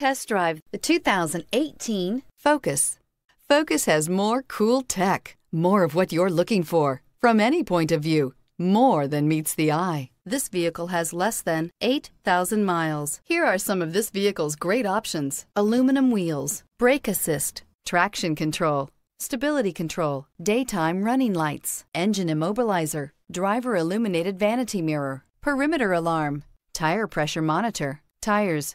Test drive the 2018 Focus. Focus has more cool tech, more of what you're looking for, from any point of view, more than meets the eye. This vehicle has less than 8,000 miles. Here are some of this vehicle's great options: aluminum wheels, brake assist, traction control, stability control, daytime running lights, engine immobilizer, driver illuminated vanity mirror, perimeter alarm, tire pressure monitor, tires,